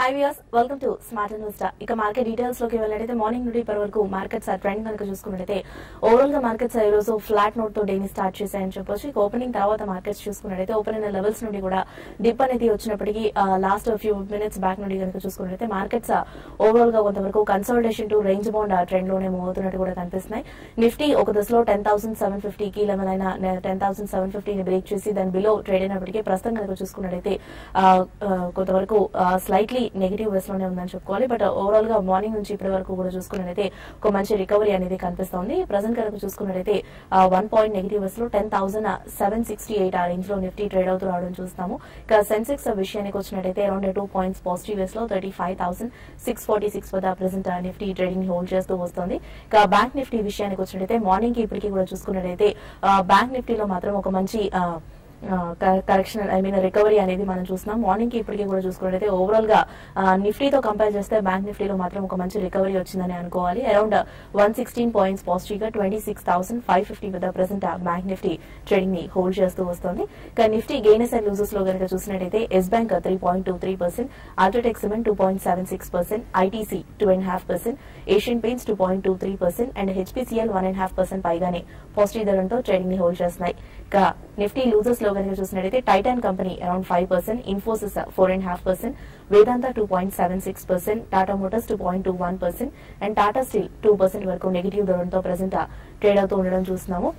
Hi viewers, welcome to Smart Investor. Ika market details loki velladite morning nundi par varaku markets are trend ganaka chusukunnate overall ga markets ee roju flat note to day ni start chesayani cheppochu opening tarvata markets chusukunnate opening levels nundi kuda dip anedi vachinappadiki last few minutes back nundi ganaka chusukunnate markets overall ga kontavaraku consolidation to range bound trend lone move avutunnattu kuda kanipistunayi. Nifty oka daslo 10750 ki level aina 10750 ni break chesi then below trade ayinappudiki prastham ganaka chusukunnatite kontavaraku slightly negative వేస్ లోనే ఉందని చెప్పుకోవాలి. But overall గా morning నుంచి ఇప్పటి వరకు కూడా చూసుకున్నట్లయితే ఒక మంచి రికవరీ అనేది కనిపిస్తోంది. ప్రజెంట్ కనుక చూసుకున్నట్లయితే 1 point నెగిటివ్ వేస్ లో 10,768 ఆ రేంజ్ లో నిఫ్టీ ట్రేడ్ అవుతూ రావడం చూస్తాము. ఇక సెన్సెక్స్ విషయానికి వచ్చినట్లయితే అరౌండ్ 2 points పాజిటివ్ వేస్ లో 35,646 వద్ద ప్రజెంట్ నిఫ్టీ ట్రేడింగ్ హోల్డ్ చేస్తూ వస్తుంది. ఇక బ్యాంక్ నిఫ్టీ విషయానికి వచ్చినట్లయితే మార్నింగ్ కి ఇప్పటికీ కూడా చూసుకున్నట్లయితే బ్యాంక్ నిఫ్టీలో మాత్రం ఒక మంచి కరెక్షన్ రికవరీ అనేది మనం చూస్తున్నాం. మార్నింగ్ కి ఇప్పటికీ కూడా చూసుకున్నట్లయితే ఓవరాల్ గా నిఫ్టీతో కంపేర్ చేస్తే బ్యాంక్ నిఫ్టీలో మాత్రం ఒక మంచి రికవరీ వచ్చిందని అనుకోవాలి. అరౌండ్ 116 points పాజిటివ్ గా 26,550 వద్ద ప్రెసెంట్ బ్యాంక్ నిఫ్టీ ట్రేడింగ్ ని హోల్డ్ చేస్తూ వస్తుంది. నిఫ్టీ గెయినర్స్ అండ్ లూజర్స్ లో కనుక చూసినట్లయితే Yes Bank 3.23%, UltraTech Cement 2.76%, ITC 2.5%, Asian Paints 2.23% and HPCL 1.5% పైగానే పాజిటివ్ ధరంతో ట్రేడింగ్ ని హోల్డ్ చేస్తున్నాయి. నిఫ్టీ లూజర్స్ లో కనుక చూసినట్లయితే Titan company around 5%, Infosys 4.5%, Vedanta 2.76%, Tata Motors 2.21% and Tata Steel 2% వరకు నెగిటివ్ ధోరణితో ప్రజెంట్ ట్రేడ్ అవుతూ ఉండడం చూస్తున్నాము.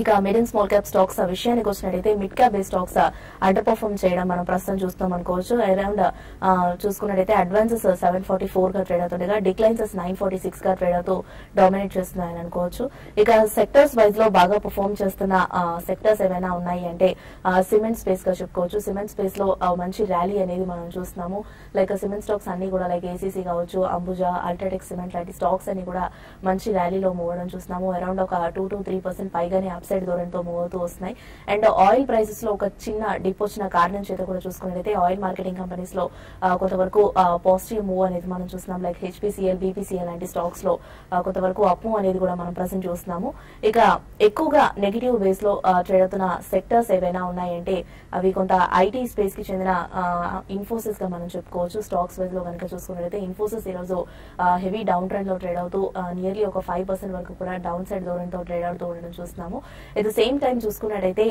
ఇక mid and small cap stocks విషయానికి వచ్చినట్లయితే mid cap base stocks underperform చేయడం మనం ప్రస్తుతం చూస్తాం అనుకోవచ్చు. అరౌండ్ చూసుకున్నట్లయితే అడ్వాన్సెస్ 744 గా ట్రేడ్ అవుతుండగా డిక్లైన్సెస్ 946 గా ట్రేడ్ అవుతూ డామినేట్ చేస్తున్నాయని అనుకోవచ్చు. ఇక సెక్టర్స్ వైజ్ లో బాగా పర్ఫార్మ్ చేస్తున్న సెక్టర్స్ ఏమైనా ఉన్నాయి అంటే సిమెంట్ స్పేస్ గా చెప్పుకోవచ్చు. సిమెంట్ స్పేస్ లో మంచి ర్యాలీ అనేది మనం చూస్తున్నాము. లైక్ సిమెంట్ స్టాక్స్ అన్ని కూడా లైక్ ఏసీసీ కావచ్చు, అంబుజా, అల్ట్రాటెక్ సిమెంట్ లాంటి స్టాక్స్ అన్ని కూడా మంచి ర్యాలీలో మూవ్ అవడం చూస్తున్నాము. అరౌండ్ ఒక 2 to 3% పైగానే సైడ్ ధోరణితో మూవ్ అవుతూ వస్తున్నాయి. అండ్ ఆయిల్ ప్రైసెస్ లో ఒక చిన్న డిప్ వచ్చిన కారణం చేత కూడా చూసుకున్నట్లయితే ఆయిల్ మార్కెటింగ్ కంపెనీస్ లో కొంతవరకు పాజిటివ్ మూవ్ అనేది మనం చూస్తున్నాం. లైక్ హెచ్పీసీఎల్, బీపీసీఎల్ లాంటి స్టాక్స్ లో కొంతవరకు అప్ మూవ్ అనేది కూడా మనం ప్రెసెంట్ చూస్తున్నాము. ఇక ఎక్కువగా నెగిటివ్ వేస్ లో ట్రేడ్ అవుతున్న సెక్టర్స్ ఏవైనా ఉన్నాయంటే అవి కొంత ఐటీ స్పేస్ కి చెందిన ఇన్ఫోసిస్ గా మనం చెప్పుకోవచ్చు. స్టాక్స్ వైజ్ లో కనుక చూసుకున్నట్లయితే ఇన్ఫోసిస్ ఈ రోజు హెవీ డౌన్ ట్రెండ్ లో ట్రేడ్ అవుతూ నియర్లీ ఒక 5% వరకు కూడా డౌన్ సైడ్ ధోరణితో ట్రేడ్ అవుతూ ఉండడం చూస్తున్నాము. ఎట్ ద సేమ్ టైం చూసుకున్నట్టయితే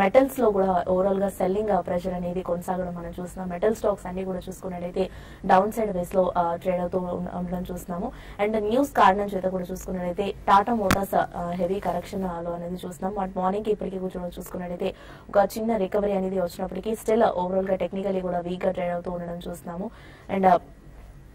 మెటల్స్ లో కూడా ఓవరాల్ గా సెల్లింగ్ ప్రెషర్ అనేది కొనసాగడం మనం చూస్తున్నాం. మెటల్ స్టాక్స్ అన్ని కూడా చూసుకున్నట్టయితే డౌన్ సైడ్ వేస్ లో ట్రేడ్ అవుతూ ఉండడం చూస్తున్నాము. అండ్ న్యూస్ కారణం చేత కూడా చూసుకున్నట్టయితే టాటా మోటార్స్ హెవీ కరెక్షన్ లో అనేది చూస్తున్నాం. బట్ మార్నింగ్ కి ఇప్పటికీ కూడా చూసుకున్నట్టయితే ఒక చిన్న రికవరీ అనేది వచ్చినప్పటికీ స్టిల్ ఓవరాల్ గా టెక్నికలీ కూడా వీక్ గా ట్రేడ్ అవుతూ ఉండడం చూస్తున్నాము. అండ్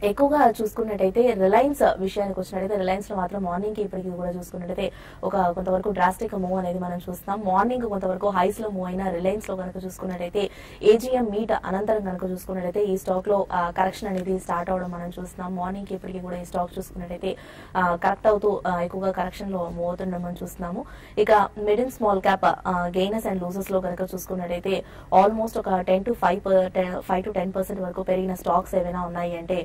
ఎక్కువగా చూసుకున్నట్టయితే రిలయన్స్ విషయానికి వచ్చినట్టయితే రిలయన్స్ లో మాత్రం మార్నింగ్ కి ఇప్పటికీ కూడా చూసుకున్నట్టయితే ఒక కొంతవరకు డ్రాస్టిక్ మూవ్ అనేది మనం చూస్తున్నాం. మార్నింగ్ కొంతవరకు హైస్ లో మూవ్ అయిన రిలయన్స్ లో కనుక చూసుకున్నట్టయితే ఏజీఎం మీట్ అనంతరం కనుక చూసుకున్నట్టయితే ఈ స్టాక్ లో కరెక్షన్ అనేది స్టార్ట్ అవడం మనం చూస్తున్నాం. మార్నింగ్ కి ఇప్పటికీ కూడా ఈ స్టాక్ చూసుకున్నట్టయితే కరెక్ట్ అవుతూ ఎక్కువగా కరెక్షన్ లో మూవ్ అవుతుండడం మనం చూస్తున్నాము. ఇక mid and small cap gainers and losers లో కనుక చూసుకున్నట్టయితే ఆల్మోస్ట్ ఒక 10 to 5% వరకు పెరిగిన స్టాక్స్ ఏవైనా ఉన్నాయి అంటే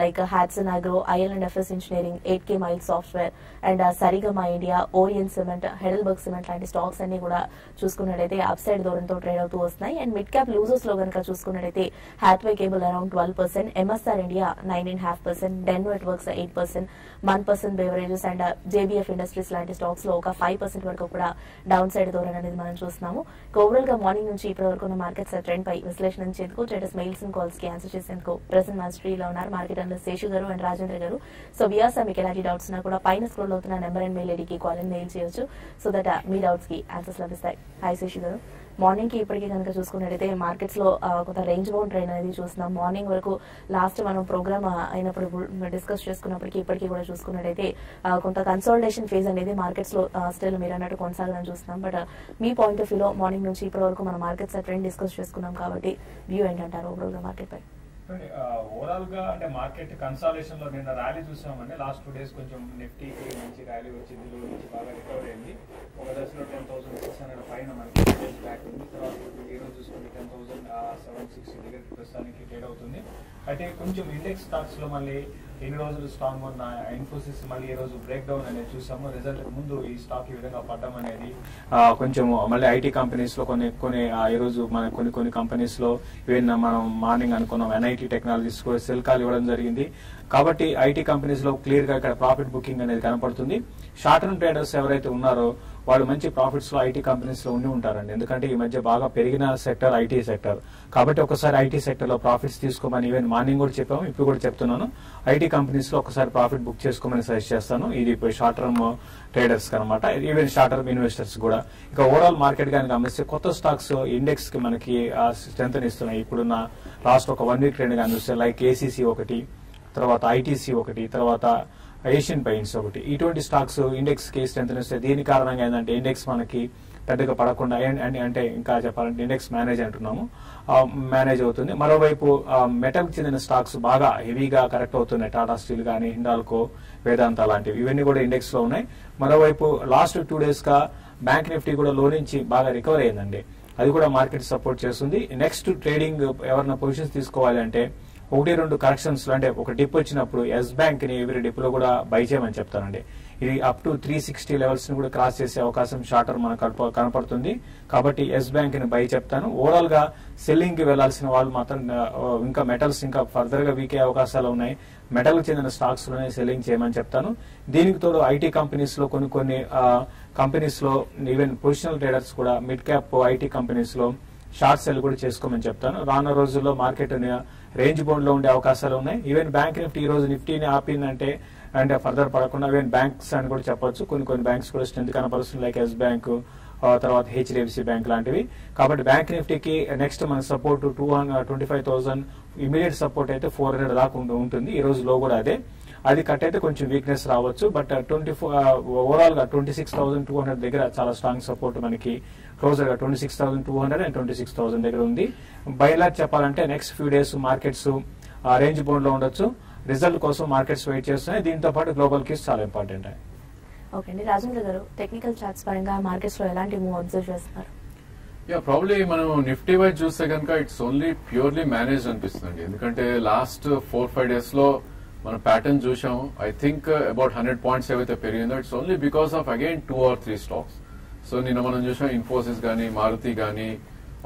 like Hatson Agro, IL&FS Engineering, 8K Mile Software and Sarigama India, Orient Cement, Heidelberg Cement లాంటి స్టాక్స్ అన్ని కూడా చూసుకున్నట్టయితే అప్ సైడ్ ధోరణితో ట్రేడ్ అవుతూ వస్తున్నాయి. అండ్ మిడ్ క్యాప్ లూజర్స్ లో కనుక చూసుకున్నట్టయితే Hathway cable around 12%, MSR India 9.5%, Denver Works 8%, 1% beverages and JBF industries లాంటి స్టాక్స్ లో ఒక 5% వరకు కూడా డౌన్ సైడ్ ధోరణి అనేది మనం చూస్తున్నాము. ఓవరాల్ గా మార్నింగ్ నుంచి ఇప్పటి వరకు మార్కెట్స్ ట్రెండ్ పై విశ్లేషణ చేసేందుకు ట్రేడర్స్ మెయిల్స్ అండ్ కాల్స్ కి ఆన్సర్ చేసేందుకు ప్రెసెంట్ మాస్టరీలో ఉన్నారు మార్కెట్ అనలిస్ట్ శేషు గారు అండ్ రాజేంద్ర గారు. సో వ్యూయర్స్ మీకు ఎలాంటి డౌట్స్ ఉన్నా కూడా పైన స్క్రోల్ అవుతున్న నెంబర్ అండ్ మెయిల్ ఐడికి కాల్ అండ్ మెయిల్ చేయొచ్చు. సో దట్ మీ డౌట్స్ కి ఆన్సర్స్ లభిస్తాయి. హాయ్ శేషు గారు, మార్నింగ్ కి ఇప్పటికీ కనుక చూసుకున్నట్టయితే మార్కెట్స్ లో కొంత రేంజ్ బౌండ్ ట్రైన్ అనేది చూస్తున్నాం. మార్నింగ్ వరకు లాస్ట్ మనం ప్రోగ్రామ్ అయినప్పుడు డిస్కస్ చేసుకున్నప్పటికీ ఇప్పటికీ కూడా చూసుకున్నట్టయితే కొంత కన్సాలిడేషన్ ఫేజ్ అనేది మార్కెట్స్ లో స్టిల్ మీరు అన్నట్టు కొనసాగడం చూస్తున్నాం. బట్ మీ పాయింట్ ఆఫ్ వ్యూలో మార్నింగ్ నుంచి ఇప్పటి వరకు మనం మార్కెట్స్ ట్రెండ్ డిస్కస్ చేసుకున్నాం కాబట్టి వ్యూ ఏంటంటారు ఓవరాల్ గా మార్కెట్ పై? ఓవరాల్ గా అంటే మార్కెట్ కన్సాలిడేషన్ లో నిన్న ర్యాలీ చూసామండి. లాస్ట్ 2 days కొంచెం నిఫ్టీకి మంచి ర్యాలీ వచ్చింది, లో నుంచి బాగా రికవర్ అయింది. ఒక దశలో 10,600 పైన మనకి బ్యాక్ ఉంది. తర్వాత ఈరోజు చూసుకుంటే 10,760 దగ్గర ప్రస్తుతానికి ట్రేడ్ అవుతుంది. అయితే కొంచెం ఇండెక్స్ స్టాక్స్ లో మళ్ళీ ఎన్ని రోజులు స్ట్రాంగ్ ఉన్న ఇన్ఫోసిస్ మళ్ళీ ఈ రోజు బ్రేక్ డౌన్ అనేది చూసాము. రిజల్ట్ ముందు ఈ స్టాక్ ఈ విధంగా పడ్డం అనేది కొంచెం మళ్ళీ ఐటీ కంపెనీస్ లో కొన్ని కొన్ని ఈరోజు మన కొన్ని కొన్ని కంపెనీస్ లో ఈవెన్ మనం మార్నింగ్ అనుకున్నాం ఎన్ఐటీ టెక్నాలజీస్ కూడా సెల్ కాల్ ఇవ్వడం జరిగింది. కాబట్టి ఐటీ కంపెనీస్ లో క్లియర్ గా ఇక్కడ ప్రాఫిట్ బుకింగ్ అనేది కనపడుతుంది. షార్ట్ టర్మ్ ట్రేడర్స్ ఎవరైతే ఉన్నారో వాళ్ళు మంచి ప్రాఫిట్స్ లో ఐటీ కంపెనీస్ లో ఉండి ఉంటారండి. ఎందుకంటే ఈ మధ్య బాగా పెరిగిన సెక్టర్ ఐటీ సెక్టర్. కాబట్టి ఒకసారి ఐటీ సెక్టర్ లో ప్రాఫిట్స్ తీసుకోమని ఈవెన్ మార్నింగ్ కూడా చెప్పాము, ఇప్పుడు కూడా చెప్తున్నాను. ఐటీ కంపెనీస్ లో ఒకసారి ప్రాఫిట్ బుక్ చేసుకోమని సజెస్ట్ చేస్తాను. ఇది షార్ట్ టర్మ్ ట్రేడర్స్ అనమాట, ఈవెన్ షార్ట్ టర్మ్ ఇన్వెస్టర్స్ కూడా. ఇక ఓవరాల్ మార్కెట్ గా గమనిస్తే కొత్త స్టాక్స్ ఇండెక్స్ కి మనకి స్ట్రెంత్ ఇస్తున్నాయి. ఇప్పుడున్న లాస్ట్ ఒక 1 week ట్రెండ్ గమనిస్తే లైక్ ఏసీసీ ఒకటి, తర్వాత ఐటీసీ ఒకటి, తర్వాత ఏషియన్ పెయింట్స్ ఒకటి, ఇటువంటి స్టాక్స్ ఇండెక్స్ కి స్ట్రెంత్ ఇస్తాయి. దీని కారణంగా ఏంటంటే ఇండెక్స్ మనకి పెద్దగా పడకుండా అంటే ఇంకా చెప్పాలంటే ఇండెక్స్ మేనేజ్ అంటున్నాము, మేనేజ్ అవుతుంది. మరోవైపు మెటల్ కి చెందిన స్టాక్స్ బాగా హెవీగా కరెక్ట్ అవుతున్నాయి. టాటా స్టీల్ కానీ, హిండాల్కో, వేదాంత లాంటివి ఇవన్నీ కూడా ఇండెక్స్ లో ఉన్నాయి. మరోవైపు లాస్ట్ 2 days గా బ్యాంక్ నిఫ్టీ కూడా లో నుంచి బాగా రికవర్ అయిందండి. అది కూడా మార్కెట్ సపోర్ట్ చేస్తుంది. నెక్స్ట్ ట్రేడింగ్ ఎవరైనా పొజిషన్స్ తీసుకోవాలి అంటే 1-2 కరెక్షన్స్ లో అంటే ఒక డిప్ వచ్చినప్పుడు ఎస్ బ్యాంక్ ని ఎవరి డిప్ లో కూడా బై చేయమని చెప్తానండి. ఇది అప్ టు 360 లెవెల్స్ ని కూడా క్రాస్ చేసే అవకాశం షార్ట్ టర్మ్ మనకు కనపడుతుంది. కాబట్టి ఎస్ బ్యాంక్ ని బై చెప్తాను. ఓవరాల్ గా సెల్లింగ్ కి వెళ్లాల్సిన వాళ్ళు మాత్రం ఇంకా మెటల్స్ ఇంకా ఫర్దర్ గా వీకే అవకాశాలు ఉన్నాయి. మెటల్ కి చెందిన స్టాక్స్ లోనే సెల్లింగ్ చేయమని చెప్తాను. దీనికి తోడు ఐటీ కంపెనీస్ లో కొన్ని కొన్ని కంపెనీస్ లో ఈవెన్ పొజిషనల్ ట్రేడర్స్ కూడా మిడ్ క్యాప్ ఐటీ కంపెనీస్ లో షార్ట్ సెల్ కూడా చేసుకోమని చెప్తాను. రానున్న రోజుల్లో మార్కెట్ రేంజ్ బౌండ్ లో ఉండే అవకాశాలు ఉన్నాయి. ఈవెన్ బ్యాంక్ నిఫ్టీ ఈ రోజు నిఫ్టీని ఆపిందంటే అంటే ఫర్దర్ పడకుండా ఈవెన్ బ్యాంక్స్ అని కూడా చెప్పొచ్చు. కొన్ని కొన్ని బ్యాంక్స్ కూడా స్ట్రెంత్ కనపరుస్తుంది లైక్ ఎస్ బ్యాంక్, తర్వాత హెచ్డిఎఫ్సి బ్యాంక్ లాంటివి. కాబట్టి బ్యాంక్ నిఫ్టీకి నెక్స్ట్ మన సపోర్ట్ 225,000 ఇమీడియట్ సపోర్ట్ అయితే 400 దాకా ఉంటుంది. ఈ రోజు లో కూడా అదే, అది కట్ అయితే కొంచెం వీక్నెస్ రావచ్చు. బట్ 24 ఓవరాల్ గా 26,200 దగ్గర చాలా స్ట్రాంగ్ సపోర్ట్ మనకి క్లోజర్ గా 26,200 అండ్ 26,000 దగ్గర ఉంది. బైలాట్ చెప్పాలంటే next few days markets range bound లో ఉండొచ్చు. రిజల్ట్ కోసం మార్కెట్స్ వెయిట్ చేస్తున్నాయి. దీంతో పాటు గ్లోబల్ కీస్ చాలా ఇంపార్టెంట్. ఓకే అండి, రాజేంద్ర గారు టెక్నికల్ చార్ట్స్ పరంగా మార్కెట్స్ లో ఎలాంటి మూవ్ అబ్జర్వ్ చేస్తున్నారు? యా, ప్రాబ్లీ మనం నిఫ్టీ వైజ్ చూస్తే కనుక ఇట్స్ ఓన్లీ ప్యూర్లీ మేనేజ్ అనిపిస్తుంది. ఎందుకంటే లాస్ట్ 4-5 days లో మనం ప్యాటర్న్ చూసాం. ఐ థింక్ అబౌట్ 100 points ఏవైతే పెరిగిందో it's only because of again 2 or 3 stocks. So నిన్న మనం చూసాం ఇన్ఫోసిస్ గానీ, మారుతి గానీ,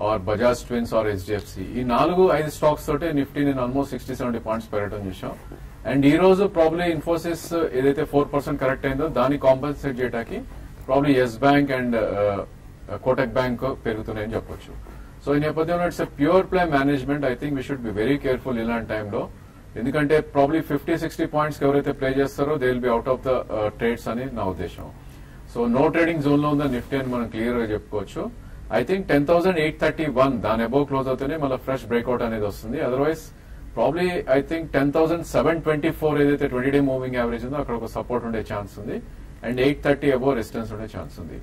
or Bajaj twins, or HDFC, ఈ 4-5 స్టాక్స్ తోటే నిఫ్టీ నేను ఆల్మోస్ట్ 60-70 points పెరగడం చూసాం. అండ్ ఈ రోజు ప్రాబ్లీ ఇన్ఫోసిస్ ఏదైతే 4% కరెక్ట్ అయిందో దాన్ని కాంపెన్సేట్ చేయడానికి probably Yes Bank and Kotak bank పెరుగుతున్నాయని చెప్పొచ్చు. సో ఈ నేపథ్యంలో it's a pure play management. I think we should be very careful ఇలాంటి టైంలో. ఎందుకంటే ప్రాబ్లీ 50-60 points ఎవరైతే ప్లే చేస్తారో they will be out of the trades అని నా ఉద్దేశం. సో నో ట్రేడింగ్ జోన్ లో ఉందా నిఫ్టీ అని మనం క్లియర్ గా చెప్పుకోవచ్చు. ఐ థింక్ 10,831 దాని అబౌవ్ క్లోజ్ అవుతేనే మళ్ళీ ఫ్రెష్ బ్రేక్అవుట్ అనేది వస్తుంది. అదర్వైజ్ ప్రాబ్లీ ఐ థింక్ 10,724 ఏదైతే 20-day మూవింగ్ యావరేజ్ ఉందో అక్కడ ఒక సపోర్ట్ ఉండే ఛాన్స్ ఉంది. అండ్ 830 అబౌవ్ రెసిస్టెన్స్ ఉండే ఛాన్స్ ఉంది.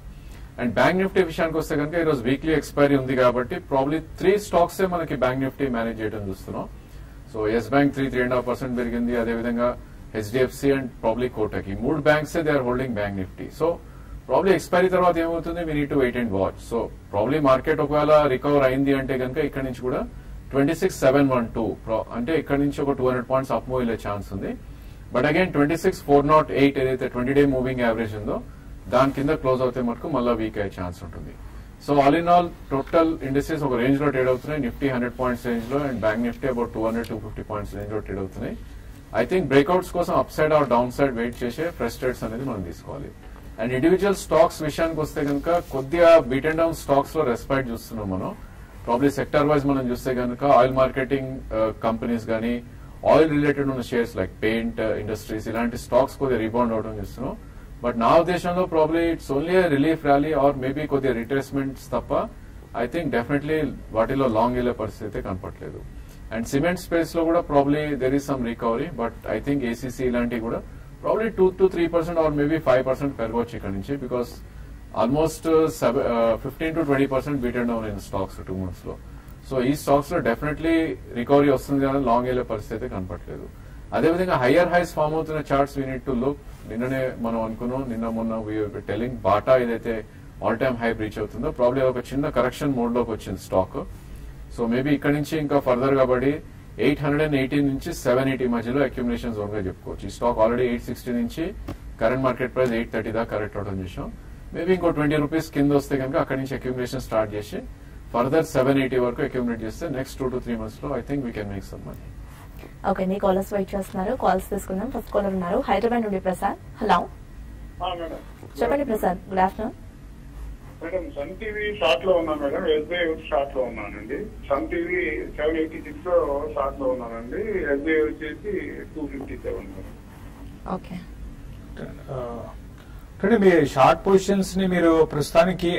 అండ్ బ్యాంక్ నిఫ్టీ విషయానికి వస్తే కనుక ఈరోజు వీక్లీ ఎక్స్పైరీ ఉంది కాబట్టి ప్రాబ్లీ 3 stocks మనకి బ్యాంక్ నిఫ్టీ మేనేజ్ చేయడం చూస్తున్నాం. సో ఎస్ బ్యాంక్ 3-3.5% పెరిగింది. అదేవిధంగా హెచ్డిఎఫ్సి అండ్ ప్రాబ్లీ కోటక్, ఈ 3 banks they are holding bank Nifty. So probably expiry తర్వాత ఏమవుతుంది we need to wait and watch. So probably market ఒకవేళ రికవర్ అయింది అంటే కనుక ఇక్కడ నుంచి కూడా 26,712 అంటే ఇక్కడ నుంచి ఒక 200 points అప్ మూవ్ వెళ్ళే ఛాన్స్ ఉంది. బట్ అగైన్ 26,408 ఏదైతే 20-day మూవింగ్ యావరేజ్ ఉందో దాని కింద క్లోజ్ అవుతే మటుకు మళ్ళీ వీక్ అయ్యే ఛాన్స్ ఉంటుంది. So all in all total industries ఒక రేంజ్ లో ట్రేడ్ అవుతున్నాయి. నిఫ్టీ 100 points రేంజ్ లో and bank Nifty about 200-250 points range లో ట్రేడ్ అవుతున్నాయి. ఐ థింక్ బ్రేక్అవుట్స్ కోసం upside or downside wait చేసే ఫ్రెష్ ట్రేడ్స్ అనేది మనం తీసుకోవాలి. అండ్ ఇండివిజువల్ స్టాక్స్ విషయానికి వస్తే కనుక కొద్దిగా బీట్ అండ్ డౌన్ స్టాక్స్ లో రెస్పెక్ట్ చూస్తున్నాం మనం. ప్రాబ్లీ సెక్టర్ వైజ్ మనం చూస్తే కనుక ఆయిల్ మార్కెటింగ్ కంపెనీస్ గానీ, ఆయిల్ రిలేటెడ్ ఉన్న షేర్స్ లైక్ పెయింట్ ఇండస్ట్రీస్ ఇలాంటి స్టాక్స్ కొద్దిగా రీబౌండ్ అవడం చూస్తున్నాం. బట్ నా ఉద్దేశంలో probably it's only relief rally or maybe కొద్దిగా రిట్రేస్మెంట్స్ తప్ప ఐ థింక్ డెఫినెట్లీ వాటిలో లాంగ్ వెళ్ళే పరిస్థితి అయితే కనపడలేదు. అండ్ సిమెంట్ స్పేస్ లో కూడా probably there is some recovery. But I think ACC ఇలాంటివి కూడా ప్రాబ్లీ 2-3% ఆర్ మేబీ 5% పెరగవచ్చు ఇక్కడ నుంచి. బికాస్ ఆల్మోస్ట్ 15-20% బీటెడ్ డౌన్ అయిన స్టాక్స్ 2 months లో. సో ఈ స్టాక్స్ లో డెఫినెట్లీ రికవరీ వస్తుంది కానీ లాంగ్ వెళ్ళే పరిస్థితి అయితే కనపడలేదు. అదేవిధంగా హయ్యర్ హైస్ ఫామ్ అవుతున్న charts we need to look. నిన్ననే మనం అనుకున్నాం, నిన్న మొన్న వీ టెలింగ్ బాటా ఏదైతే ఆల్ టైమ్ హై బ్రీచ్ అవుతుందో ప్రాబ్లీ ఒక చిన్న కరెక్షన్ మోడ్ లోకి వచ్చింది స్టాక్. సో మేబీ ఇక్కడ నుంచి ఇంకా ఫర్దర్ గా పడి 818 నుంచి 780 మధ్యలో అక్యుమిలేషన్ జోన్ గా చెప్పుకోవచ్చు. ఈ స్టాక్ ఆల్రెడీ 860 నుంచి కరెంట్ మార్కెట్ ప్రైస్ 830 దాకా కరెక్ట్ అవడం చూసాం. మేబీ ఇంకో 20 రూపీస్ కింద వస్తే కనుక అక్కడి నుంచి అక్యుమిలేషన్ స్టార్ట్ చేసి ఫర్దర్ 780 వరకు అక్యుమిలేట్ చేస్తే నెక్స్ట్ 2 to 3 months లో I think we can make some money. Okay, నీ కాలర్స్ వెయిట్ చేస్తున్నారు, కాల్స్ తీసుకుందాం. ఫస్ట్ కాలర్ ఉన్నారు, హైదరాబాద్ నుండి ప్రసాద్. హలో, చెప్పండి Prasad. Good afternoon madam. Sun TV short లో ఉన్నాను మేడం, ఎస్బీఐ షార్ట్ లో ఉన్నానండి. సన్ టీవీ 786 లో షార్ట్ లో ఉన్నానండి, ఎస్బీఐ వచ్చేసి 257. ఓకే, అంటే మీ షార్ట్ పొజిషన్స్ ని మీరు ప్రస్తుతానికి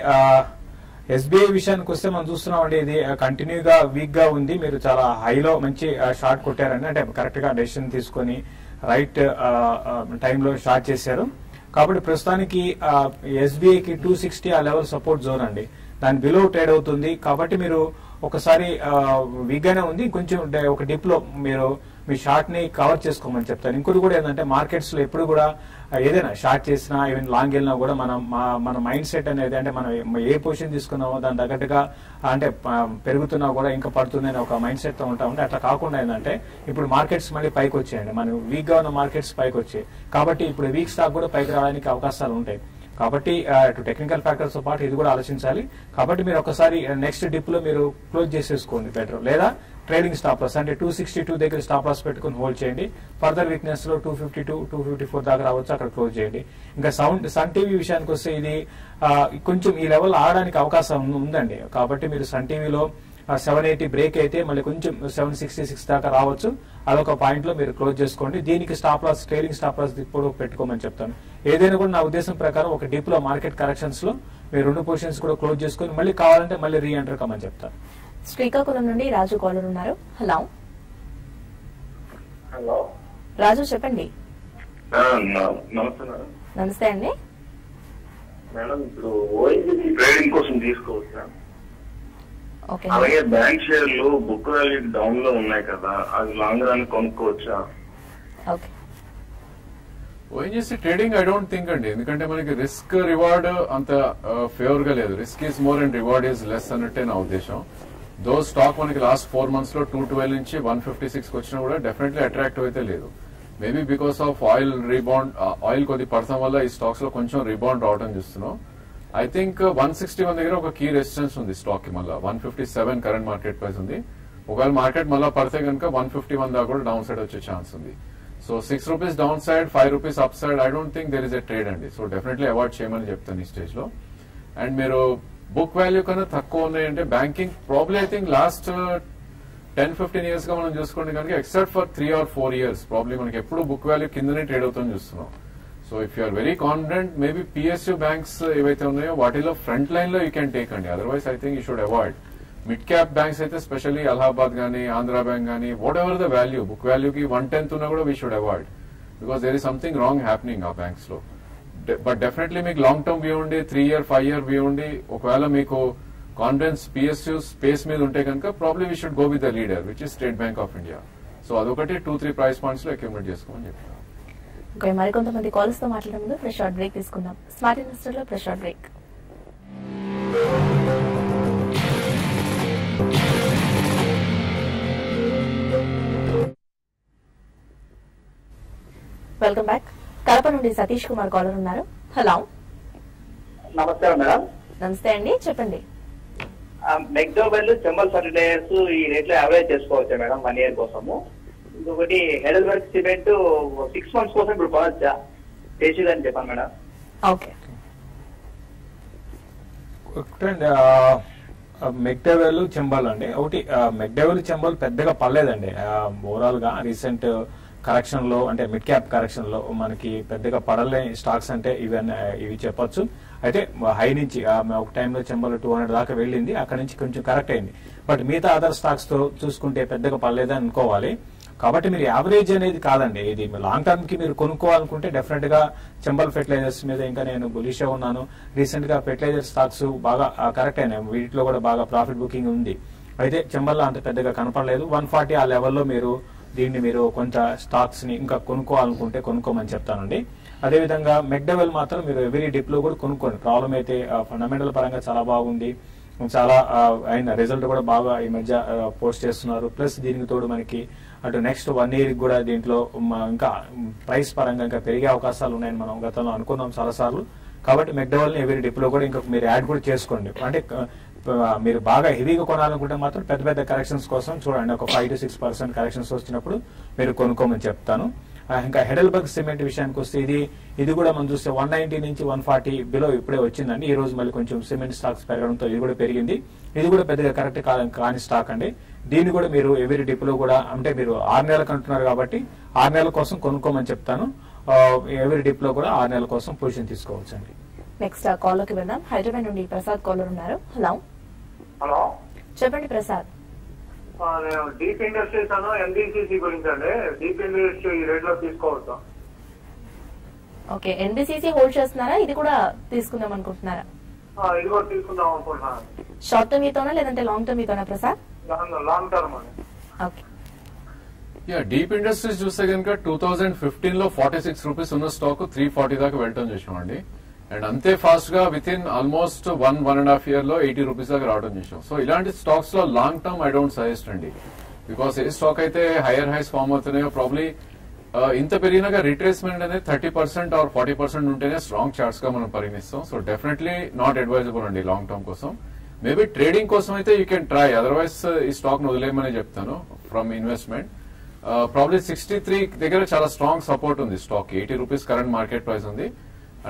ఎస్బీఐ విషయానికి వస్తే మనం చూస్తున్నామండి ఇది కంటిన్యూగా వీక్ గా ఉంది. మీరు చాలా హైలో మంచి షార్ట్ కొట్టారండి, అంటే కరెక్ట్ గా డెసిషన్ తీసుకుని రైట్ టైంలో షార్ట్ చేశారు. కాబట్టి ప్రస్తుతానికి ఎస్బీఐకి 260 ఆ లెవెల్ సపోర్ట్ జోన్ అండి, దాని బిలో ట్రేడ్ అవుతుంది. కాబట్టి మీరు ఒకసారి వీక్ గానే ఉంది, కొంచెం ఒక డిప్ లో మీరు మీ షార్ట్ ని కవర్ చేసుకోమని చెప్తాను. ఇంకోటి కూడా ఏంటంటే మార్కెట్స్ లో ఎప్పుడు కూడా ఏదైనా షార్ట్ చేసినా ఈవెన్ లాంగ్ వెళ్ళినా కూడా మనం మన మైండ్ సెట్ అనేది, అంటే మనం ఏ పొజిషన్ తీసుకున్నామో దాని తగ్గట్టుగా అంటే పెరుగుతున్నా కూడా ఇంకా పడుతుంది అని ఒక మైండ్ సెట్ తో ఉంటామండి. అట్లా కాకుండా ఏంటంటే ఇప్పుడు మార్కెట్స్ మళ్ళీ పైకి వచ్చాయండి, మనం వీక్ గా ఉన్న మార్కెట్స్ పైకి వచ్చాయి. కాబట్టి ఇప్పుడు వీక్ స్టాక్ కూడా పైకి రావడానికి అవకాశాలు ఉంటాయి. కాబట్టి ఇటు టెక్నికల్ ఫ్యాక్టర్స్ తో పాటు ఇది కూడా ఆలోచించాలి. కాబట్టి మీరు ఒకసారి నెక్స్ట్ డిప్ లో మీరు క్లోజ్ చేసేసుకోండి బెటర్, లేదా ట్రైలింగ్ స్టాప్ లాస్ అంటే 262 దగ్గర స్టాప్ లాస్ పెట్టుకుని హోల్డ్ చేయండి. ఫర్దర్ వీక్నెస్ లో 252, 254 దాకా రావచ్చు, అక్కడ క్లోజ్ చేయండి. ఇంకా సన్ టీవీ విషయానికి వస్తే ఇది కొంచెం ఈ లెవెల్ ఆడడానికి అవకాశం ఉందండి. కాబట్టి మీరు సన్ టీవీలో 780 బ్రేక్ అయితే మళ్ళీ కొంచెం 766 దాకా రావచ్చు, అదొక పాయింట్ లో మీరు క్లోజ్ చేసుకోండి. దీనికి stop loss trailing stop loss ఇప్పుడు పెట్టుకోమని చెప్తాను. ఏదైనా కూడా నా ఉద్దేశం ప్రకారం ఒక డీప్ లో మార్కెట్ కరెక్షన్స్ లో మీరు 2 పొజిషన్స్ కూడా క్లోజ్ చేసుకుని మళ్ళీ కావాలంటే మళ్ళీ రీ ఎంటర్ కమని చెప్తాను. శ్రీకాకుళం నుండి రాజు కాలర్ ఉన్నారు. హలో హలో రాజు, చెప్పండి. నమస్తే అండి మేడం. ఇప్పుడు ఓఎన్జీ ట్రేడింగ్ కోసం తీసుకోవచ్చా? అలాగే బ్యాంక్ షేర్లు బుక్ వాల్యూ డౌన్ లో ఉన్నాయి కదా, అది లాంగ్ రన్ కొనుక్కోవచ్చా? ONGC trading I don't think అండి, ఎందుకంటే మనకి రిస్క్ రివార్డ్ అంత ఫేవర్ గా లేదు. Risk is more and reward is less అన్నట్టే నా ఉద్దేశం. దో స్టాక్ మనకి లాస్ట్ 4 months లో 212 నుంచి 156 వచ్చినా కూడా డెఫినెట్లీ అట్రాక్టివ్ అయితే లేదు. Maybe because of oil rebound, oil కొద్ది పడటం వల్ల ఈ స్టాక్స్ లో కొంచెం రీబౌండ్ రావడం చూస్తున్నాం. ఐ థింక్ 161 దగ్గర ఒక కీ రెసిస్టెన్స్ ఉంది స్టాక్ కి, మళ్ళీ 157 కరెంట్ మార్కెట్ ప్రైస్ ఉంది. ఒకవేళ మార్కెట్ మళ్ళీ పడితే కనుక 151 దాకా కూడా డౌన్ సైడ్ వచ్చే ఛాన్స్ ఉంది. So 6 rupees down side, 5 rupees up side, I don't think there is a trade అండి. సో డెఫినెట్లీ అవాయిడ్ చేయమని చెప్తాను ఈ స్టేజ్ లో. అండ్ మీరు బుక్ వాల్యూ కన్నా తక్కువ ఉన్నాయంటే banking probably I think last 10-15 years గా మనం చూసుకోండి కనుక except for 3 or 4 years probably మనకి ఎప్పుడు బుక్ వాల్యూ కిందనే ట్రేడ్ అవుతామని చూస్తున్నాం. So if you are very confident maybe PSU banks ఏవైతే ఉన్నాయో వాటిలో ఫ్రంట్ లైన్ లో యూ క్యాన్ టేక్ అండి, otherwise I think you should avoid. Mid cap banks అయితే స్పెషల్లీ అలహాబాద్ గానీ ఆంధ్ర బ్యాంక్ గానీ whatever the value book వాల్యూకి 1/10 ఉన్నా కూడా we should avoid, because there is something wrong happening ఆ బ్యాంక్స్ లో. But definitely మీకు long term view ఉండి 3-year, 5-year view ఉండి ఒకవేళ మీకు కాన్ఫిడెన్స్ పిఎస్యూ స్పేస్ మీద ఉంటే కనుక probably we should go with the leader which is state bank of India. So అదొకటి 2-3 ప్రైస్ పాయింట్స్ లో అక్యుమిలేట్ చేసుకోమని చెప్తాను. ఓకే, మరికొంతమంది కాల్స్ తో మాట్లాడే ముందు ఫ్రెష్ షార్ట్ బ్రేక్ తీసుకుందాం. స్మార్ట్ ఇన్వెస్టర్ లో fresh short break. Welcome back. Kadapa నుండి సతీష్ కుమార్ కాలర్ ఉన్నారు. హలో నమస్తే మేడం. నమస్తే అండి, చెప్పండి. మెక్డోబెల్, చంబల్ ఫర్టిలైజర్స్ ఈ రేట్ లో యావరేజ్ చేసుకోవచ్చా మేడం 1 year కోసము? ఇంకొకటి హైడెల్బర్గ్ సిమెంట్ 6 months కోసం ఇప్పుడు కొనొచ్చా? చేసేది అని చెప్పాను మేడం. ఓకే, మెక్డోబెల్ చెంబల్ అండి. ఒకటి మెక్డోబెల్ చెంబల్ పెద్దగా పర్లేదండి, ఓవరాల్ గా రీసెంట్ కరెక్షన్ లో అంటే మిడ్ క్యాప్ కరెక్షన్ లో మనకి పెద్దగా పడలే స్టాక్స్ అంటే ఇవి చెప్పొచ్చు. అయితే హై నుంచి ఒక టైంలో చెంబలు 200 దాకా వెళ్ళింది, అక్కడ నుంచి కొంచెం కరెక్ట్ అయింది. బట్ మిగతా అదర్ స్టాక్స్ తో చూసుకుంటే పెద్దగా పడలేదని అనుకోవాలి. కాబట్టి మీరు యావరేజ్ అనేది కాదండి, ఇది లాంగ్ టర్మ్ కి మీరు కొనుక్కోవాలనుకుంటే డెఫినెట్ గా చెంబల్ ఫెర్టిలైజర్స్ మీద ఇంకా నేను బులిష్ ఉన్నాను. రీసెంట్ గా ఫెర్టిలైజర్ స్టాక్స్ బాగా కరెక్ట్ అయినాయి, వీటిలో కూడా బాగా ప్రాఫిట్ బుకింగ్ ఉంది. అయితే చెంబల్లో అంత పెద్దగా కనపడలేదు. 140 ఆ లెవెల్లో మీరు దీన్ని మీరు కొంత స్టాక్స్ ని ఇంకా కొనుక్కోవాలనుకుంటే కొనుక్కోమని చెప్తానండి. అదేవిధంగా మెక్డోబెల్ మాత్రం మీరు ఎవరీ డిప్ లో కూడా కొనుక్కోండి, ప్రాబ్లం అయితే ఫండమెంటల్ పరంగా చాలా బాగుంది. చాలా ఆయన రిజల్ట్ కూడా బాగా ఈ మధ్య పోస్ట్ చేస్తున్నారు. ప్లస్ దీనికి తోడు మనకి అటు నెక్స్ట్ 1 year కూడా దీంట్లో ఇంకా ప్రైస్ పరంగా ఇంకా పెరిగే అవకాశాలు ఉన్నాయని మనం గతంలో అనుకున్నాం చాలాసార్లు. కాబట్టి మెక్డవల్ ఎవరి డిప్లో కూడా ఇంకా మీరు యాడ్ కూడా చేసుకోండి. అంటే మీరు బాగా హెవీగా కొనాలనుకుంటే మాత్రం పెద్ద పెద్ద కరెక్షన్స్ కోసం చూడండి, ఒక 5 to 6% కరెక్షన్స్ వచ్చినప్పుడు మీరు కొనుక్కోమని చెప్తాను. ఇంకా హెడల్బర్గ్ సిమెంట్ విషయానికి వస్తే ఇది కూడా మనం చూస్తే 190 నుంచి 140 బిలో ఇప్పుడే వచ్చిందండి. ఈ రోజు మళ్ళీ కొంచెం సిమెంట్ స్టాక్స్ పెరగడంతో ఇది కూడా పెరిగింది. ఇది కూడా పెద్దగా కరెక్ట్ కాని స్టాక్ అండి. దీన్ని కూడా మీరు ఎవరి డిప్లో కూడా, అంటే మీరు 6 నెలలకు అంటున్నారు కాబట్టి 6 నెలల కోసం కొనుక్కోమని చెప్తాను. ఎవరి డిప్లో కూడా 6 నెలల కోసం పొజిషన్ తీసుకోవచ్చు అండి. నెక్స్ట్ కాలర్కి వెళ్దాం. హైదరాబాద్ నుండి ప్రసాద్ కాలర్ ఉన్నారు. హలో హలో చెప్పండి ప్రసాద్. డీప్ ఇండస్ట్రీస్ అను ఎన్బిసిసి గురించి అండి. డీప్ ఇండస్ట్రీ రేట్ లో తీసుకోవచ్చా? ఓకే, ఎన్బిసిసి హోల్డ్ చేస్తున్నారా? ఇది కూడా తీసుకుందాం అనుకుంటున్నారా? ఇది కూడా తీసుకుందాం అనుకుంటున్నాను. షార్ట్ టర్మ్ ఇతోనా లేదంటే లాంగ్ టర్మ్ ఇతోనా ప్రసాద్? లాంగ్ టర్మ్ అండి. ఓకే, యా డీప్ ఇండస్ట్రీస్ చూస్తే కనుక 2015 లో 46 రూపీస్ ఉన్న స్టాక్ 340 దాకా వెళ్ళటం చూసామండి. అండ్ అంతే ఫాస్ట్ గా విత్ ఇన్ ఆల్మోస్ట్ 1.5 years లో 80 రూపీస్ దాకా రావడం చేసాం. సో ఇలాంటి స్టాక్స్ లో long term I don't suggest అండి. బికాస్ ఏ స్టాక్ అయితే హైయర్ హైస్ ఫామ్ అవుతున్నాయో ప్రాబ్లీ ఇంత పెరిగినాక రిట్రేస్మెంట్ అనేది 30% or 40% ఉంటేనే స్ట్రాంగ్ చార్ట్స్ గా మనం పరిగణిస్తాం. సో డెఫినెట్లీ నాట్ అడ్వైజబుల్ అండి లాంగ్ టర్మ్ కోసం. మేబీ ట్రేడింగ్ కోసం అయితే యూ కెన్ ట్రై, అదర్వైజ్ ఈ స్టాక్ ను వదిలేయమని చెప్తాను ఫ్రమ్ ఇన్వెస్ట్మెంట్. ప్రాబ్లీ 63 దగ్గర చాలా స్ట్రాంగ్ సపోర్ట్ ఉంది stock. 80 rupees current market price ఉంది.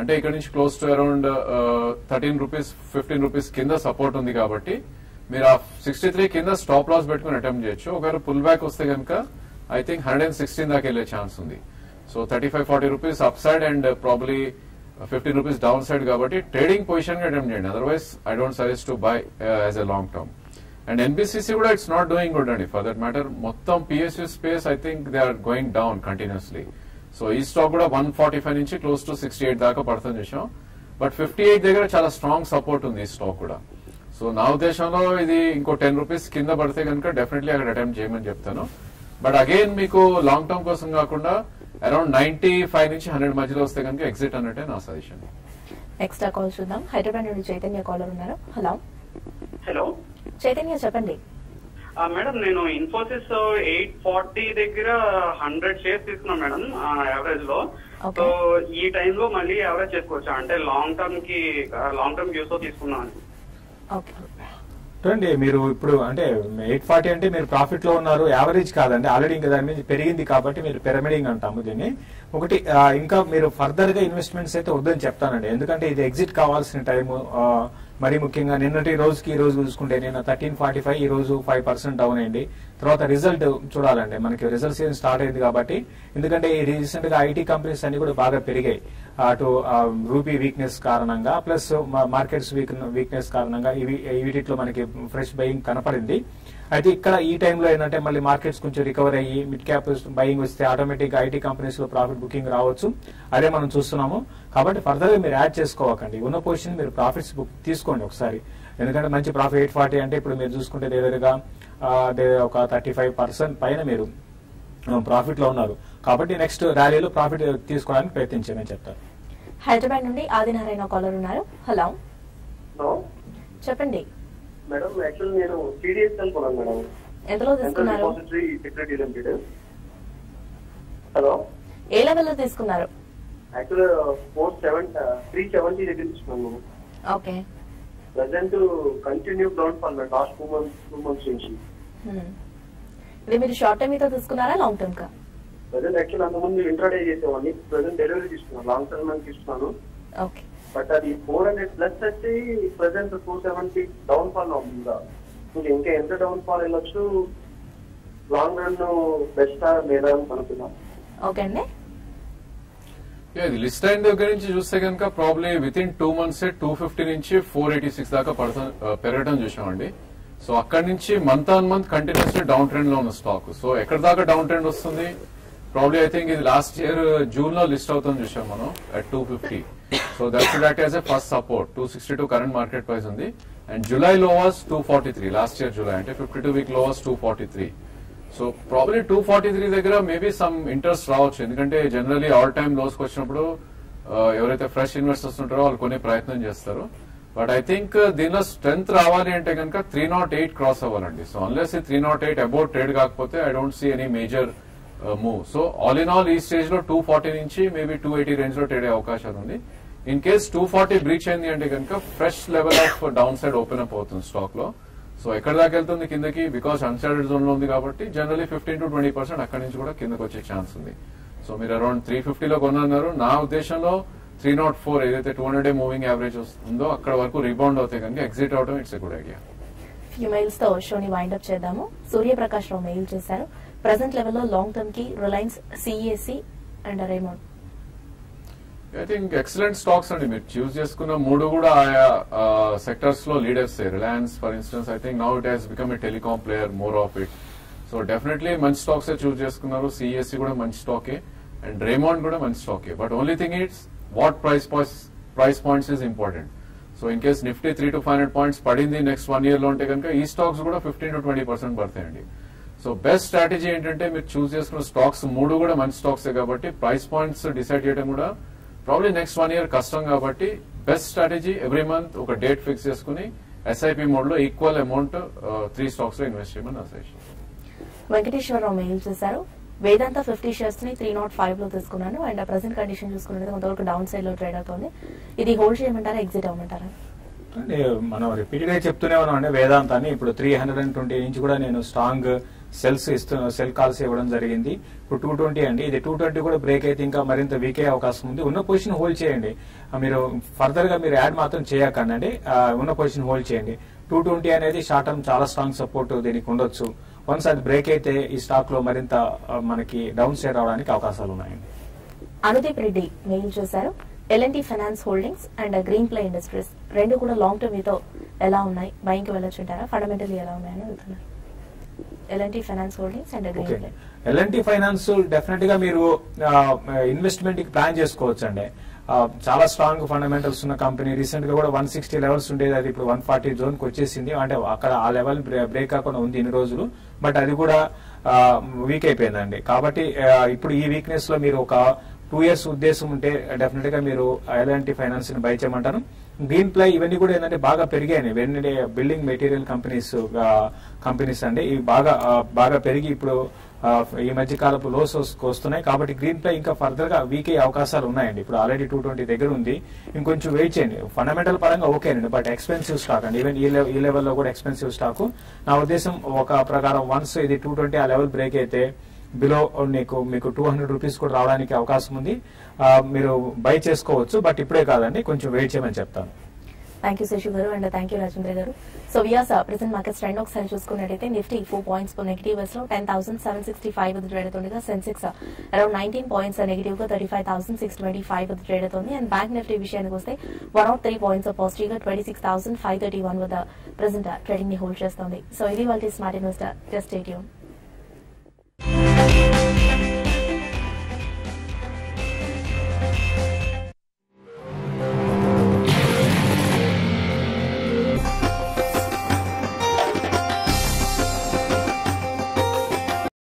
అంటే ఇక్కడ నుంచి close to around 13 rupees 15 rupees కింద సపోర్ట్ ఉంది. కాబట్టి మీరు ఆ 63 కింద స్టాప్ లాస్ పెట్టుకుని అటెంప్ట్ చేయొచ్చు. ఒకవేళ పుల్ బ్యాక్ వస్తే కనుక ఐ థింక్ 116 దాకా వెళ్లే ఛాన్స్ ఉంది. So 35-40 rupees up side and probably 15 rupees down side. కాబట్టి ట్రేడింగ్ పొజిషన్ గా అటెంప్ట్ చేయండి, otherwise I don't suggest to buy as a long term. And NBCC కూడా ఇట్స్ నాట్ డూయింగ్ గుడ్ అండి for that matter. మొత్తం PSU space I think they are going down continuously. So ఈ stock కూడా 145 నుంచి close to 68 దాకా పడతాం చేసాం. But 58 దగ్గర చాలా స్ట్రాంగ్ సపోర్ట్ ఉంది ఈ స్టాక్ కూడా. సో నా ఉద్దేశంలో ఇది ఇంకో 10 రూపీస్ కింద పడితే కనుక డెఫినెట్లీ అక్కడ అటెంప్ట్ చేయమని చెప్తాను. బట్ అగైన్ మీకు లాంగ్ టర్మ్ కోసం కాకుండా అరౌండ్ 95 నుంచి 100 మధ్యలో వస్తే కనుక ఎగ్జిట్ అన్నట్టే నా సజెషన్. నెక్స్ట్ కాల్ చూద్దాం. హైదరాబాద్ నుండి చైతన్య కాలర్ ఉన్నారు. హలో హలో చైతన్య చెప్పండి. మేడం నేను ఇన్ఫోసిస్ 840 దగ్గర 100 shares తీసుకున్నాను మేడం యావరేజ్ లో. సో ఈ టైమ్ లో మళ్ళీ యావరేజ్ చేసుకోవచ్చా? అంటే లాంగ్ టర్మ్ యూస్ లో తీసుకున్నాను. చూడండి మీరు ఇప్పుడు అంటే 840 అంటే మీరు ప్రాఫిట్ లో ఉన్నారు, యావరేజ్ కాదండి. ఆల్రెడీ ఇంకా దాని మీద పెరిగింది కాబట్టి మీరు పిరమిడింగ్ అంటాము దీన్ని. ఒకటి ఇంకా మీరు ఫర్దర్ గా ఇన్వెస్ట్మెంట్స్ అయితే వద్దని చెప్తానండి, ఎందుకంటే ఇది ఎగ్జిట్ కావాల్సిన టైము. మరి ముఖ్యంగా నిన్నటి రోజుకి ఈ రోజు చూసుకుంటే నేను 1345, ఈ రోజు 5% డౌన్ అయింది. తర్వాత రిజల్ట్ చూడాలండి, మనకి రిజల్ట్ సీజన్ స్టార్ట్ అయింది కాబట్టి. ఎందుకంటే ఈ రీసెంట్ గా ఐటీ కంపెనీస్ అన్ని కూడా బాగా పెరిగాయి అటు రూపీ వీక్నెస్ కారణంగా, ప్లస్ మార్కెట్స్ వీక్నెస్ కారణంగా వీటిలో మనకి ఫ్రెష్ బయింగ్ కనపడింది. అయితే ఇక్కడ ఈ టైంలో ఏంటంటే మళ్ళీ మార్కెట్స్ కొంచెం రికవర్ అయ్యి మిడ్ క్యాప్ బయింగ్ వస్తే ఆటోమేటిక్ గా ఐటీ కంపెనీస్ లో ప్రాఫిట్ బుకింగ్ రావచ్చు. అదే మనం చూస్తున్నాము. కాబట్టి ఫర్దర్ గా మీరు యాడ్ చేసుకోవకండి, ఉన్న పొజిషన్ మీరు ప్రాఫిట్స్ బుక్ తీసుకోండి ఒకసారి. ఎందుకంటే మంచి ప్రాఫిట్ 840 అంటే ఇప్పుడు మీరు చూసుకుంటే దగ్గరగా ఒక 35% పైన మీరు ప్రాఫిట్ లో ఉన్నారు. కాబట్టి నెక్స్ట్ ర్యాలీలో ప్రాఫిట్ తీసుకోవడానికి ప్రయత్నించమని చెప్తారు. హైదరాబాద్ నుండి ఆదినారాయణ కాలర్ ఉన్నారు. హలో చెప్పండి. మేడం యాక్చువల్ నేను టీడీఎస్ అనుకున్నాను మేడం. ఎంతలో తీసుకున్నారు? Depository security limited. హలో ఏ లెవెల్ లో తీసుకున్నారు? యాక్చువల్ 370 దగ్గర తీసుకున్నాను. Okay, present continue down fall madam last 2 months నుంచి. ఇది మీరు షార్ట్ టర్మ్ తో తీసుకున్నారా లాంగ్ టర్మ్ కా? ప్రెజెంట్ యాక్చువల్ అంతకుముందు ఇంట్రాడే చేసేవాడిని, ప్రెజెంట్ డెలివరీ తీసుకున్నాను, లాంగ్ టర్మ్ అని తీసుకున్నాను. ఓకే, బట్ అది 400+ వచ్చి ప్రెసెంట్ 270 డౌన్ ఫాల్ అవుతుందా? మీరు ఇంకా ఎంత డౌన్ ఫాల్ వెళ్ళొచ్చు? లాంగ్ రన్ బెస్ట్ లేదా అనుకున్నాం. ఓకే అండి, లిస్ట్ అయిన దగ్గర నుంచి చూస్తే కనుక ప్రాబ్లీ విత్ ఇన్ 2 months 250 నుంచి 486 దాకా పెరగడం చూసామండి. సో అక్కడి నుంచి month on month continuous down trend లో ఉన్న స్టాక్. సో ఎక్కడ దాకా డౌన్ ట్రెండ్ వస్తుంది? ప్రాబ్లీ ఐ థింక్ ఇది లాస్ట్ ఇయర్ జూన్ లో లిస్ట్ అవుతాం చూసాం మనం at 250. So that should act as a first support. 262 current market price on the and July low was 243 last year July. And 52-week low was 243. So probably 243 దగ్గర maybe some interest రావచ్చు, ఎందుకంటే generally all time lows వచ్చినప్పుడు ఎవరైతే fresh investors ఉంటారో వాళ్ళు కొనే ప్రయత్నం చేస్తారు. But I think దీనిలో స్ట్రెంత్ రావాలి అంటే కనుక 308 క్రాస్ అవ్వాలండి. సో అన్లెస్ 308 అబౌట్ ట్రేడ్ కాకపోతే I don't see any major move. So all in all ఈ స్టేజ్ లో 240 నుంచి మేబీ 280 రేంజ్ లో ట్రేడ్ అయ్యే అవకాశాలు ఉంది. ఇన్ కేస్ 240 బ్రీచ్ అయింది అంటే కనుక fresh level of down side open up అవుతుంది స్టాక్ లో. సో ఎక్కడ దాకా వెళ్తుంది కిందకి, బికాస్ అన్సార్టెడ్ జోన్ లో ఉంది కాబట్టి జనరలీ 15 to 20% అక్కడి నుంచి కూడా కిందకి వచ్చే ఛాన్స్ ఉంది. సో మీరు అరౌండ్ 350 లో కొన్నారు, నా ఉద్దేశంలో 304 ఏదైతే 200 మూవింగ్ యావరేజ్ వస్తుందో అక్కడ వరకు రీబౌండ్ అవుతాయి కనుక ఎగ్జిట్ అవడం ఇట్స్ ఎ గుడ్ ఐడియా. ఈ మెయిల్స్ తో షోని వైండ్ అప్ చేద్దాము. సూర్యప్రకాష్ రావు మెయిల్ చేశారు, ప్రెసెంట్ లెవెల్లో లాంగ్ టర్మ్ కి Reliance, CSC and Raymond. I think excellent stocks అండి. మీరు చూస్ చేసుకున్న మూడు కూడా ఆయా సెక్టర్స్ లో leaders. Reliance for instance I think now it has become a telecom player more of it. So definitely మంచి స్టాక్స్ చూస్ చేసుకున్నారు. సిఎస్సి కూడా మంచి స్టాకే అండ్ రేమోన్ కూడా మంచి స్టాకే. But only thing it's what price points is important. So in case Nifty 3 to 500 points padindi next 1 year lo unte ganka ee stocks kuda 15 to 20% padtayandi. So best strategy entante meer choose chesukona stocks moodu kuda manchi stocks e kabatti price points decide cheyadam kuda probably next 1 year kashtam kabatti best strategy every month oka date fix cheskuni SIP mode lo equal amount 3 stocks lo invest cheyamani na suggestion. Venkateshwar Rao mail chesaru, Vedanta 50 shares ని 305 లో తీసుకున్నాను and present condition చూసుకున్నది కొంతవరకు down side లో trade అవుతుంది. ఇది hold చేయమంటారా exit అవ్వమంటారా? అంటే మనం రిపీటెడ్ గా చెప్తూనే ఉన్నాం అండి వేదాంతాన్ని. ఇప్పుడు 320 నుంచి కూడా నేను స్ట్రాంగ్ సెల్స్ ఇస్తున్నా, సెల్ కాల్స్ ఇవ్వడం జరిగింది. ఇప్పుడు 220 అండి, ఇది 220 కూడా బ్రేక్ అయితే ఇంకా మరింత వీక్ అయ్యే అవకాశం ఉంది. ఉన్న పొజిషన్ హోల్డ్ చేయండి, మీరు ఫర్దర్ గా మీరు యాడ్ మాత్రం చేయకండి, ఉన్న పొజిషన్ హోల్డ్ చేయండి. 220 అనేది షార్ట్ టర్మ్ చాలా స్ట్రాంగ్ సపోర్ట్ దీనికి ఉండొచ్చు. వన్స్ అది బ్రేక్ అయితే ఈ స్టాక్ లో మరింత మనకి డౌన్ షేర్ అవడానికి అవకాశాలు ఉన్నాయండి. అనుదీప్ రెడ్డి మెయిల్ చేశారు, LNT finance holdings and Greenply industries రెండు కూడా లాంగ్ టర్మ్ తో ఎలా ఉన్నాయి, బైంగ్ వెళ్ళొచ్చుంటారా, ఫండమెంటల్లీ ఎలా ఉన్నాయని అడుగుతున్నారు. LNT finance holdings and Greenply. LNT finance definite గా మీరు ఇన్వెస్ట్మెంట్ కి ప్లాన్ చేసుకోవచ్చు అండి. చాలా స్ట్రాంగ్ ఫండమెంటల్స్ ఉన్న కంపెనీ. రీసెంట్ గా కూడా 160 లెవెల్స్ ఉండేది, అది ఇప్పుడు 140 జోన్ కు వచ్చేసింది. అంటే అక్కడ ఆ లెవెల్ బ్రేక్ కాకుండా ఉంది ఇన్ని రోజులు, బట్ అది కూడా వీక్ అయిపోయిందండి. కాబట్టి ఇప్పుడు ఈ వీక్నెస్ లో మీరు ఒక 2 years ఉద్దేశం ఉంటే డెఫినెట్ గా మీరు ఎలాంటి ఫైనాన్స్ ని బై చేయమంటారు. గ్రీన్ ప్లే ఇవన్నీ కూడా ఏంటంటే బాగా పెరిగాయి, ఇవన్నీ బిల్డింగ్ మెటీరియల్ కంపెనీస్ అండి. ఇవి బాగా పెరిగి ఇప్పుడు ఈ మధ్య కాలపు లోస్ వస్తున్నాయి. కాబట్టి గ్రీన్ ప్లే ఇంకా ఫర్దర్ గా వీక్ అయ్యే అవకాశాలు ఉన్నాయండి. ఇప్పుడు ఆల్రెడీ 220 దగ్గర ఉంది, ఇంకొంచెం వెయిట్ చేయండి. ఫండమెంటల్ పరంగా ఓకే అండి, బట్ ఎక్స్పెన్సివ్ స్టాక్ అండి. ఈవెన్ ఈ లెవెల్లో కూడా ఎక్స్పెన్సివ్ స్టాక్. నా ఉద్దేశం ఒక ప్రకారం వన్స్ ఇది 220 ఆ లెవెల్ బ్రేక్ అయితే బిలో మీకు 200 రూపీస్ కూడా రావడానికి అవకాశం ఉంది. మీరు బై చేసుకోవచ్చు, బట్ ఇప్పుడే కాదండి, కొంచెం వెయిట్ చేయమని చెప్తాను. థ్యాంక్ యూ శశి గారు అండ్ థ్యాంక్ యూ రాజేంద్ర గారు. సో వ్యాస్ ప్రెసెంట్ మార్కెట్స్ ట్రెండ్ ఒకసారి చూసుకున్నట్టయితే నిఫ్టీ 4 points నెగిటివ్ లో 10,765 ట్రేడ్ అవుతుంది. సెన్సెక్స్ అరౌండ్ 19 points నెగిటివ్ గా 35,625 ట్రేడ్ అవుతుంది. అండ్ బ్యాంక్ నిఫ్టీ విషయానికి వస్తే 103 points పాజిటివ్ గా 26,531 వద్ద ప్రెసెంట్ ట్రేడింగ్ ని హోల్డ్ చేస్తుంది. సో ఇది వాళ్ళ smart investor. Just stay tune.